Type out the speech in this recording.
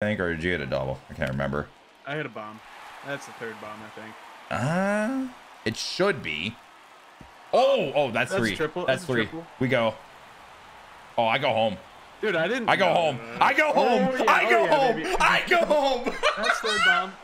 think, or did you hit a double? I can't remember. I hit a bomb. That's the third bomb, I think. It should be. Oh, that's three. Triple. That's three. Triple. We go. Oh, I go home. Dude, I didn't. I go home. I go home. I go home. I go home. That's third bomb.